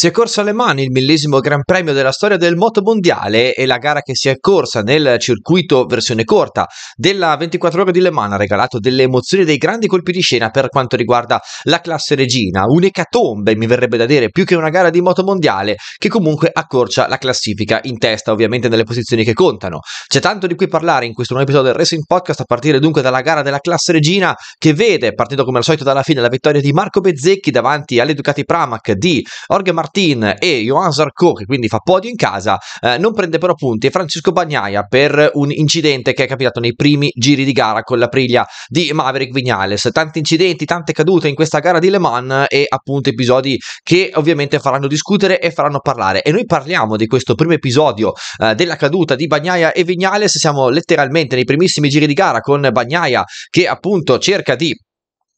Si è corso a Le Mans il 1000° Gran Premio della storia del Motomondiale e la gara che si è corsa nel circuito versione corta della 24 ore di Le Mans ha regalato delle emozioni e dei grandi colpi di scena per quanto riguarda la classe regina, un'ecatombe mi verrebbe da dire più che una gara di Motomondiale che comunque accorcia la classifica in testa ovviamente nelle posizioni che contano. C'è tanto di cui parlare in questo nuovo episodio del Racing Podcast a partire dunque dalla gara della classe regina che vede partendo come al solito dalla fine la vittoria di Marco Bezzecchi davanti alle Ducati Pramac di Jorge Martin e Johan Zarco che quindi fa podio in casa, non prende però punti e Francesco Bagnaia per un incidente che è capitato nei primi giri di gara con l'Aprilia di Maverick Viñales. Tanti incidenti, tante cadute in questa gara di Le Mans e appunto episodi che ovviamente faranno discutere e faranno parlare e noi parliamo di questo primo episodio della caduta di Bagnaia e Viñales. Siamo letteralmente nei primissimi giri di gara con Bagnaia che appunto cerca di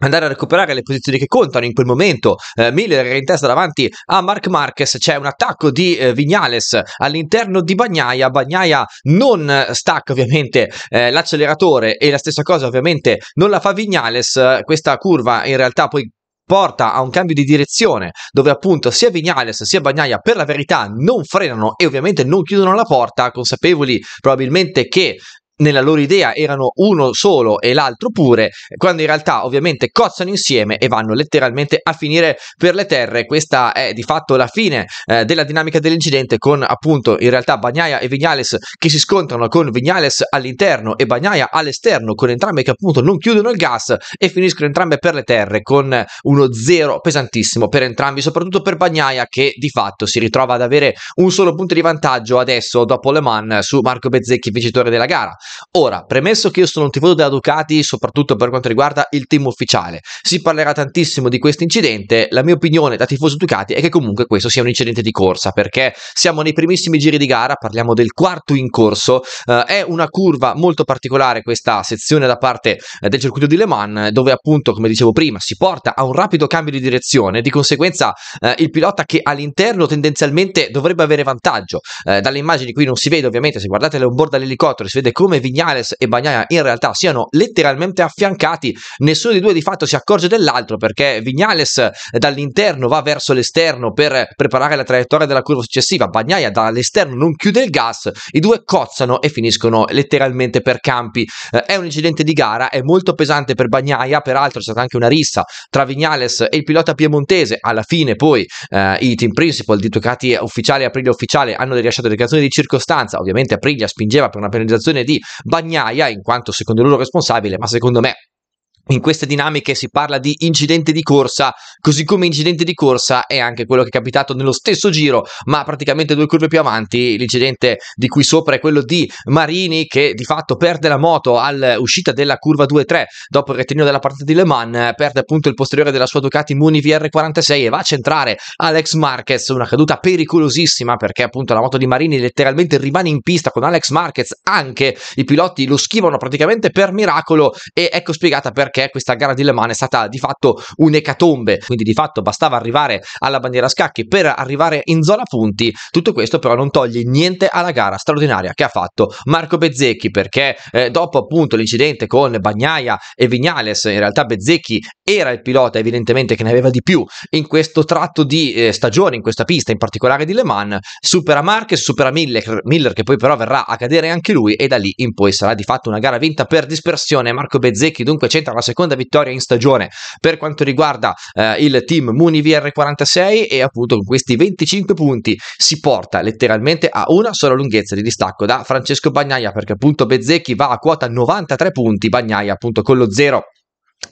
andare a recuperare le posizioni che contano in quel momento, Miller è in testa davanti a Marc Marquez, c'è un attacco di Viñales all'interno di Bagnaia, Bagnaia non stacca ovviamente l'acceleratore e la stessa cosa ovviamente non la fa Viñales, questa curva in realtà poi porta a un cambio di direzione dove appunto sia Viñales sia Bagnaia per la verità non frenano e ovviamente non chiudono la porta, consapevoli probabilmente che nella loro idea erano uno solo e l'altro pure, quando in realtà ovviamente cozzano insieme e vanno letteralmente a finire per le terre. Questa è di fatto la fine della dinamica dell'incidente con appunto in realtà Bagnaia e Viñales che si scontrano con Viñales all'interno e Bagnaia all'esterno con entrambe che appunto non chiudono il gas e finiscono entrambe per le terre con uno zero pesantissimo per entrambi, soprattutto per Bagnaia che di fatto si ritrova ad avere un solo punto di vantaggio adesso dopo Le Mans su Marco Bezzecchi vincitore della gara. Ora, premesso che io sono un tifoso della Ducati, soprattutto per quanto riguarda il team ufficiale, si parlerà tantissimo di questo incidente, la mia opinione da tifoso Ducati è che comunque questo sia un incidente di corsa, perché siamo nei primissimi giri di gara, parliamo del quarto in corso, è una curva molto particolare questa sezione da parte del circuito di Le Mans, dove appunto, come dicevo prima, si porta a un rapido cambio di direzione, di conseguenza il pilota che all'interno tendenzialmente dovrebbe avere vantaggio, dalle immagini qui non si vede ovviamente, se guardate on board dall'elicottero si vede come Viñales e Bagnaia in realtà siano letteralmente affiancati, nessuno dei due di fatto si accorge dell'altro perché Viñales dall'interno va verso l'esterno per preparare la traiettoria della curva successiva, Bagnaia dall'esterno non chiude il gas, i due cozzano e finiscono letteralmente per campi. È un incidente di gara, è molto pesante per Bagnaia, peraltro c'è stata anche una rissa tra Viñales e il pilota piemontese, alla fine poi i team principal di Ducati ufficiale e Aprilia ufficiale hanno rilasciato dichiarazioni di circostanza, ovviamente Aprilia spingeva per una penalizzazione di Bagnaia in quanto secondo loro responsabile, ma secondo me in queste dinamiche si parla di incidente di corsa, così come incidente di corsa è anche quello che è capitato nello stesso giro, ma praticamente due curve più avanti, l'incidente di cui sopra è quello di Marini che di fatto perde la moto all'uscita della curva 2-3 dopo il rettilineo della partita di Le Mans, perde appunto il posteriore della sua Ducati Mooney VR46 e va a centrare Alex Marquez, una caduta pericolosissima perché appunto la moto di Marini letteralmente rimane in pista con Alex Marquez, anche i piloti lo schivano praticamente per miracolo e ecco spiegata perché questa gara di Le Mans è stata di fatto un'ecatombe, quindi di fatto bastava arrivare alla bandiera a scacchi per arrivare in zona punti. Tutto questo però non toglie niente alla gara straordinaria che ha fatto Marco Bezzecchi, perché dopo appunto l'incidente con Bagnaia e Viñales in realtà Bezzecchi era il pilota evidentemente che ne aveva di più in questo tratto di stagione, in questa pista in particolare di Le Mans, supera Marquez, supera Miller che poi però verrà a cadere anche lui e da lì in poi sarà di fatto una gara vinta per dispersione. Marco Bezzecchi dunque c'entra la seconda vittoria in stagione per quanto riguarda il team Mooney VR46 e appunto con questi 25 punti si porta letteralmente a una sola lunghezza di distacco da Francesco Bagnaia, perché appunto Bezzecchi va a quota 93 punti, Bagnaia appunto con lo 0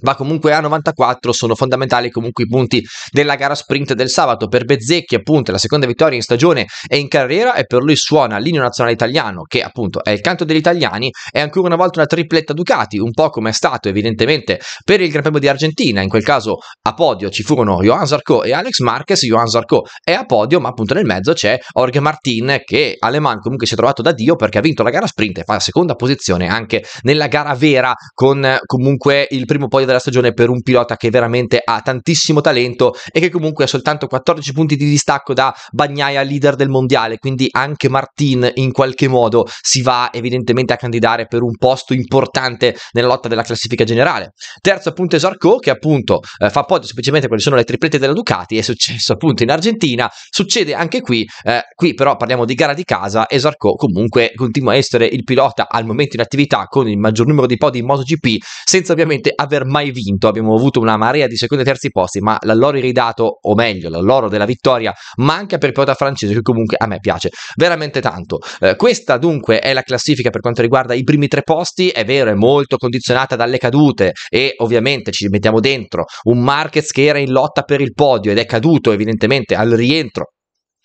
va comunque a 94, sono fondamentali comunque i punti della gara sprint del sabato per Bezzecchi, appunto la seconda vittoria in stagione e in carriera e per lui suona l'inno nazionale italiano che appunto è il canto degli italiani, è ancora una volta una tripletta Ducati, un po' come è stato evidentemente per il Gran Premio di Argentina, in quel caso a podio ci furono Johan Zarco e Alex Marquez, Johan Zarco è a podio ma appunto nel mezzo c'è Jorge Martin che a Le Mans comunque si è trovato da Dio perché ha vinto la gara sprint e fa la seconda posizione anche nella gara vera con comunque il primo podio vittoria della stagione per un pilota che veramente ha tantissimo talento e che comunque ha soltanto 14 punti di distacco da Bagnaia, leader del mondiale, quindi anche Martin in qualche modo si va evidentemente a candidare per un posto importante nella lotta della classifica generale. Terzo appunto è Zarco, che appunto fa podio semplicemente perché sono le triplette della Ducati. È successo appunto in Argentina, succede anche qui, qui però parliamo di gara di casa e Zarco comunque continua a essere il pilota al momento in attività con il maggior numero di podi in MotoGP, senza ovviamente aver mai vinto. Abbiamo avuto una marea di secondi e terzi posti, ma l'alloro ridato, o meglio l'alloro della vittoria, manca per il pilota francese, che comunque a me piace veramente tanto. Questa dunque è la classifica per quanto riguarda i primi tre posti. È vero, è molto condizionata dalle cadute e ovviamente ci mettiamo dentro un Marquez che era in lotta per il podio ed è caduto evidentemente al rientro,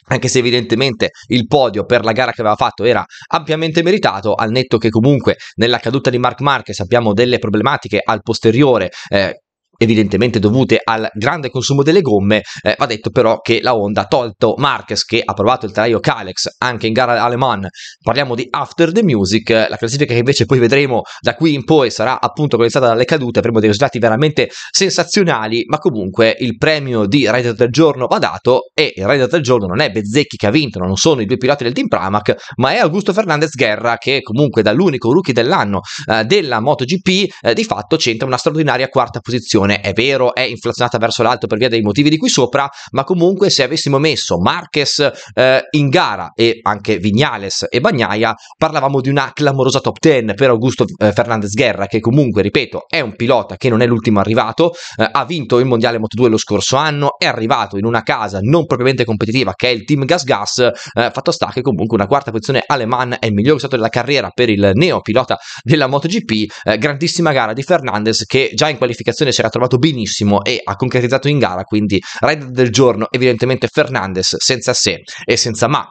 anche se evidentemente il podio per la gara che aveva fatto era ampiamente meritato, al netto che comunque nella caduta di Marc Marquez abbiamo delle problematiche al posteriore, evidentemente dovute al grande consumo delle gomme. Va detto però che la Honda, tolto Marquez che ha provato il telaio Kalex anche in gara a Le Mans, parliamo di After the Music. La classifica che invece poi vedremo da qui in poi sarà appunto condizionata dalle cadute, avremo dei risultati veramente sensazionali, ma comunque il premio di Rider del Giorno va dato, e il Rider del Giorno non è Bezzecchi che ha vinto, non sono i due piloti del team Pramac, ma è Augusto Fernandez Guerra, che comunque dall'unico rookie dell'anno della MotoGP di fatto c'entra una straordinaria quarta posizione. È vero, è inflazionata verso l'alto per via dei motivi di qui sopra, ma comunque se avessimo messo Marquez in gara e anche Viñales e Bagnaia, parlavamo di una clamorosa top 10 per Augusto Fernandez Guerra, che comunque, ripeto, è un pilota che non è l'ultimo arrivato, ha vinto il mondiale Moto2 lo scorso anno, è arrivato in una casa non propriamente competitiva che è il team Gas Gas. Fatto sta che comunque una quarta posizione a Le Mans è il miglior risultato della carriera per il neo pilota della MotoGP. Grandissima gara di Fernandez, che già in qualificazione si era trovato benissimo e ha concretizzato in gara, quindi Rider del Giorno evidentemente Fernandez, senza se e senza ma.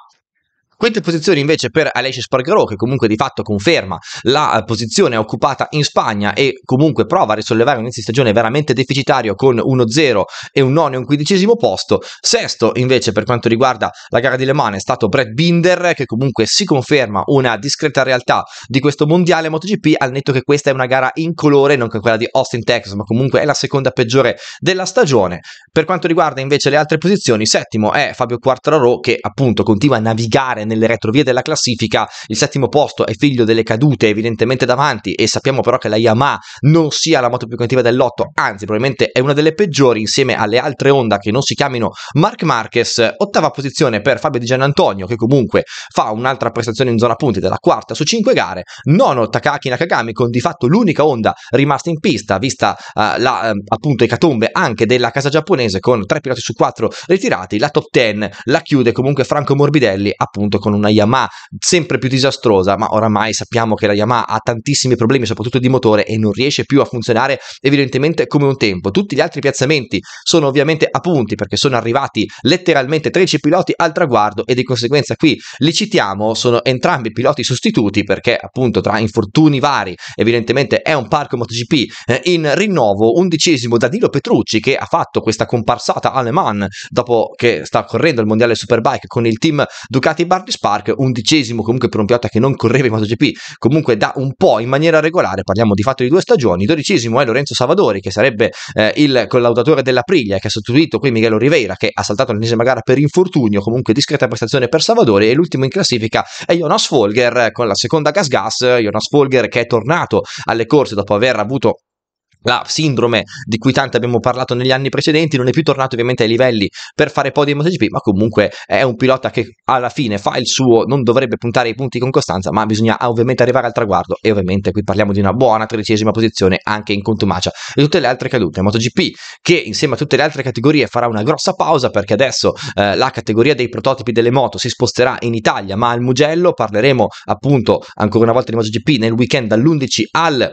Quinta posizione invece per Aleix Espargaró, che comunque di fatto conferma la posizione occupata in Spagna e comunque prova a risollevare un inizio di stagione veramente deficitario con 1-0 e un nono e un quindicesimo posto. Sesto invece per quanto riguarda la gara di Le Mans è stato Brad Binder, che comunque si conferma una discreta realtà di questo mondiale MotoGP, al netto che questa è una gara incolore, non che quella di Austin Texas, ma comunque è la seconda peggiore della stagione. Per quanto riguarda invece le altre posizioni, settimo è Fabio Quartararo, che appunto continua a navigare nelle retrovie della classifica. Il settimo posto è figlio delle cadute evidentemente davanti, e sappiamo però che la Yamaha non sia la moto più cattiva dell'otto, anzi probabilmente è una delle peggiori, insieme alle altre Honda che non si chiamino Marc Marquez. Ottava posizione per Fabio Di Gianantonio, che comunque fa un'altra prestazione in zona punti della quarta su 5 gare. Nono Takaki Nakagami, con di fatto l'unica Honda rimasta in pista, vista appunto ecatombe anche della casa giapponese con 3 piloti su 4 ritirati. La top 10 la chiude comunque Franco Morbidelli, appunto con una Yamaha sempre più disastrosa, ma oramai sappiamo che la Yamaha ha tantissimi problemi soprattutto di motore e non riesce più a funzionare evidentemente come un tempo. Tutti gli altri piazzamenti sono ovviamente a punti, perché sono arrivati letteralmente 13 piloti al traguardo e di conseguenza qui li citiamo, sono entrambi piloti sostituti, perché appunto tra infortuni vari evidentemente è un parco MotoGP in rinnovo. Undicesimo Danilo Petrucci, che ha fatto questa comparsata a Le Mans dopo che sta correndo il mondiale Superbike con il team Ducati Bar Spark. Undicesimo comunque per un pilota che non correva in MotoGP comunque da un po' in maniera regolare, parliamo di fatto di 2 stagioni. Dodicesimo è Lorenzo Salvadori, che sarebbe il collaudatore dell'Aprilia, che ha sostituito qui Miguel Oliveira, che ha saltato l'ennesima gara per infortunio. Comunque discreta prestazione per Salvadori. E l'ultimo in classifica è Jonas Folger con la seconda Gas Gas. Jonas Folger che è tornato alle corse dopo aver avuto la sindrome di cui tanto abbiamo parlato negli anni precedenti. Non è più tornato ovviamente ai livelli per fare podi in MotoGP, ma comunque è un pilota che alla fine fa il suo, non dovrebbe puntare i punti con costanza, ma bisogna ovviamente arrivare al traguardo, e ovviamente qui parliamo di una buona 13ª posizione anche in contumacia e tutte le altre cadute. MotoGP che insieme a tutte le altre categorie farà una grossa pausa, perché adesso la categoria dei prototipi delle moto si sposterà in Italia, ma al Mugello. Parleremo appunto ancora una volta di MotoGP nel weekend dall'11 al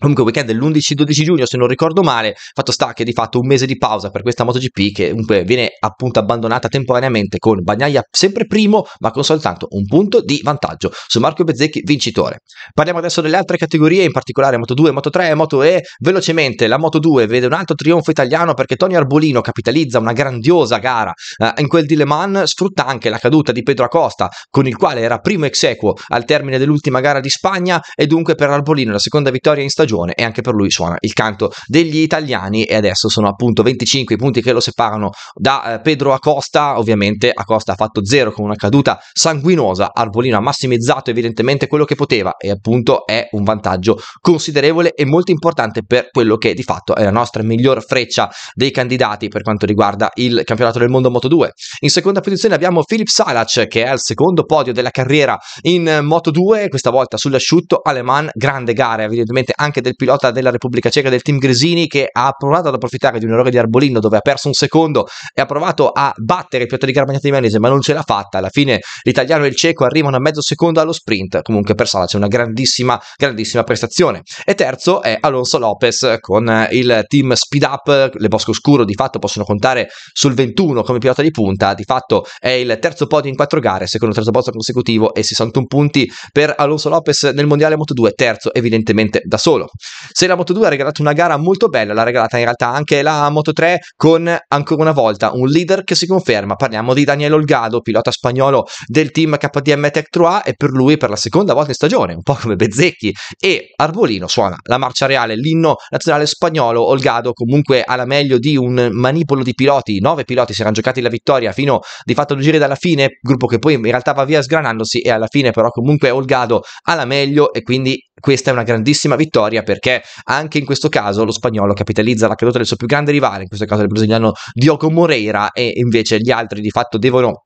comunque weekend dell'11-12 giugno se non ricordo male. Fatto sta che di fatto un mese di pausa per questa MotoGP, che comunque viene appunto abbandonata temporaneamente con Bagnaia sempre primo, ma con soltanto un punto di vantaggio su Marco Bezzecchi vincitore. Parliamo adesso delle altre categorie, in particolare Moto2, Moto3 e Moto E. Velocemente la Moto2 vede un altro trionfo italiano, perché Tony Arbolino capitalizza una grandiosa gara in quel di Le Mans, sfrutta anche la caduta di Pedro Acosta, con il quale era primo ex equo al termine dell'ultima gara di Spagna, e dunque per Arbolino la seconda vittoria in stagione stagione e anche per lui suona il canto degli italiani. E adesso sono appunto 25 i punti che lo separano da Pedro Acosta. Ovviamente Acosta ha fatto 0 con una caduta sanguinosa, Arbolino ha massimizzato evidentemente quello che poteva e appunto è un vantaggio considerevole e molto importante per quello che di fatto è la nostra miglior freccia dei candidati per quanto riguarda il campionato del mondo Moto2. In seconda posizione abbiamo Filippo Salac, che è al secondo podio della carriera in Moto2, questa volta sull'asciutto a Le Mans. Grande gara evidentemente anche del pilota della Repubblica Ceca, del team Gresini, che ha provato ad approfittare di un errore di Arbolino dove ha perso un secondo e ha provato a battere il pilota di Garbagnati di Manese, ma non ce l'ha fatta. Alla fine l'italiano e il ceco arrivano a mezzo secondo allo sprint. Comunque per Salac è una grandissima prestazione. E terzo è Alonso Lopez con il team Speed Up. Le Bosco Oscuro di fatto possono contare sul 21 come pilota di punta, di fatto è il terzo podio in 4 gare, secondo terzo posto consecutivo, e 61 punti per Alonso Lopez nel mondiale Moto2, terzo evidentemente da solo. Se la Moto2 ha regalato una gara molto bella, l'ha regalata in realtà anche la Moto3 con ancora una volta un leader che si conferma. Parliamo di Daniel Holgado, pilota spagnolo del team KTM Tech 3A, e per lui per la seconda volta in stagione, un po' come Bezzecchi e Arbolino, suona la marcia reale, l'inno nazionale spagnolo. Holgado comunque alla meglio di un manipolo di piloti, 9 piloti si erano giocati la vittoria fino di fatto a due giri dalla fine, gruppo che poi in realtà va via sgranandosi, e alla fine però comunque Holgado alla meglio, e quindi questa è una grandissima vittoria perché anche in questo caso lo spagnolo capitalizza la caduta del suo più grande rivale, in questo caso del brasiliano Diogo Moreira, e invece gli altri di fatto devono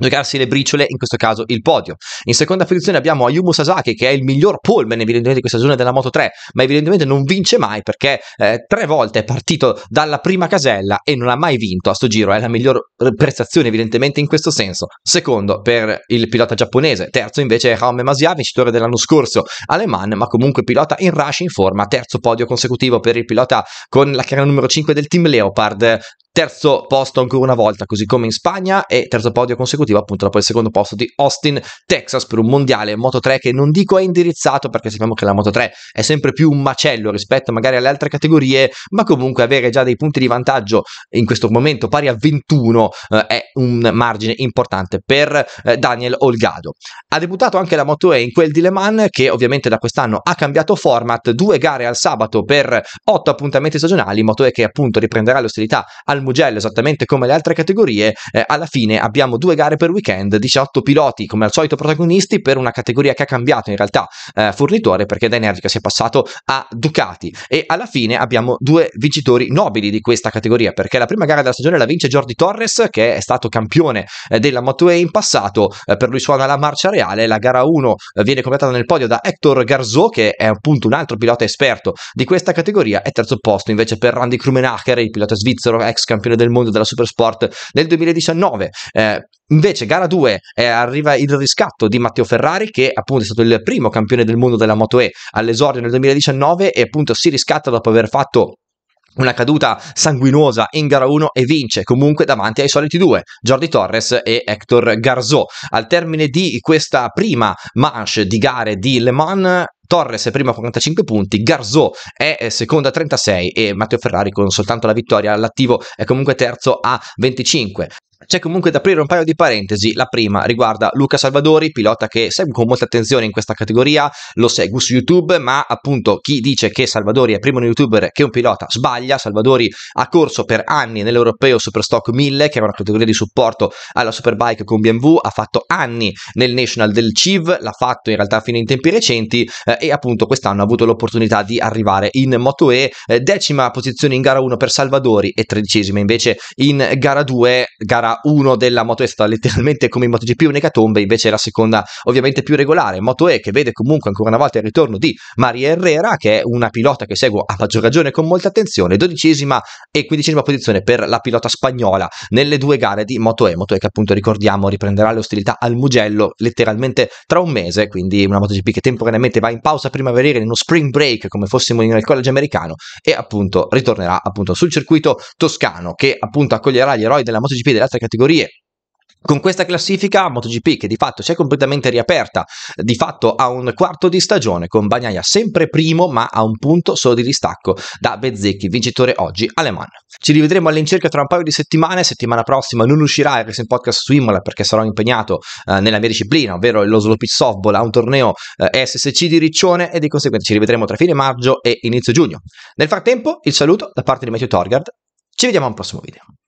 giocarsi le briciole, in questo caso il podio. In seconda posizione abbiamo Ayumu Sasaki, che è il miglior poleman evidentemente di questa stagione della Moto3, ma evidentemente non vince mai perché 3 volte è partito dalla prima casella e non ha mai vinto a sto giro. È la miglior prestazione evidentemente in questo senso, secondo per il pilota giapponese. Terzo invece è Jaume Masia, vincitore dell'anno scorso a Le Mans, ma comunque pilota in rush, in forma, terzo podio consecutivo per il pilota con la carriera numero 5 del team Leopard, terzo posto ancora una volta così come in Spagna, e terzo podio consecutivo appunto dopo il secondo posto di Austin, Texas, per un mondiale Moto3 che non dico è indirizzato, perché sappiamo che la Moto3 è sempre più un macello rispetto magari alle altre categorie, ma comunque avere già dei punti di vantaggio in questo momento pari a 21 è un margine importante per Daniel Holgado. Ha debuttato anche la Moto E in quel di Le Mans, che ovviamente da quest'anno ha cambiato format, 2 gare al sabato per 8 appuntamenti stagionali. Moto E che appunto riprenderà l'ostilità al Mugello esattamente come le altre categorie. Alla fine abbiamo 2 gare per weekend, 18 piloti come al solito protagonisti, per una categoria che ha cambiato in realtà fornitore, perché da Energica si è passato a Ducati. E alla fine abbiamo 2 vincitori nobili di questa categoria, perché la prima gara della stagione la vince Jordi Torres, che è stato campione della Moto E in passato, per lui suona la marcia reale. La gara 1 viene completata nel podio da Héctor Garzó, che è appunto un altro pilota esperto di questa categoria, e terzo posto invece per Randy Krumenacher, il pilota svizzero ex campione del mondo della Supersport del 2019. Invece gara 2 arriva il riscatto di Matteo Ferrari, che appunto è stato il primo campione del mondo della Moto E all'esordio nel 2019, e appunto si riscatta dopo aver fatto una caduta sanguinosa in gara 1 e vince comunque davanti ai soliti 2, Jordi Torres e Héctor Garzó. Al termine di questa prima manche di gare di Le Mans, Torres è prima con 45 punti, Garzó è secondo a 36 e Matteo Ferrari, con soltanto la vittoria all'attivo, è comunque terzo a 25. C'è comunque da aprire un paio di parentesi. La prima riguarda Luca Salvadori, pilota che segue con molta attenzione in questa categoria, lo seguo su YouTube, ma appunto chi dice che Salvadori è primo un youtuber che un pilota sbaglia. Salvadori ha corso per anni nell'europeo Superstock 1000, che era una categoria di supporto alla Superbike con BMW, ha fatto anni nel National del CIV, l'ha fatto in realtà fino in tempi recenti, e appunto quest'anno ha avuto l'opportunità di arrivare in Moto E. Decima posizione in gara 1 per Salvadori e tredicesima invece in gara 2, gara 1 della Moto E è stata letteralmente come in MotoGP un'ecatombe, invece è la seconda ovviamente più regolare. Moto E che vede comunque ancora una volta il ritorno di Maria Herrera, che è una pilota che seguo a maggior ragione con molta attenzione, dodicesima e quindicesima posizione per la pilota spagnola nelle 2 gare di Moto E. Moto E che appunto ricordiamo riprenderà le ostilità al Mugello letteralmente tra un mese, quindi una MotoGP che temporaneamente va in pausa primaveriera, in uno spring break come fossimo nel college americano, e appunto ritornerà appunto sul circuito toscano, che appunto accoglierà gli eroi della MotoGP e delle altre categorie Con questa classifica MotoGP, che di fatto si è completamente riaperta, di fatto a un quarto di stagione, con Bagnaia sempre primo ma a un punto solo di distacco da Bezzecchi, vincitore oggi a Le Mans. Ci rivedremo all'incirca tra un paio di settimane. Settimana prossima non uscirà il Racing Podcast su Imola perché sarò impegnato nella mia disciplina, ovvero lo slow pitch softball a un torneo SSC di Riccione, e di conseguenza ci rivedremo tra fine maggio e inizio giugno. Nel frattempo il saluto da parte di Matteo Torgard, ci vediamo a un prossimo video.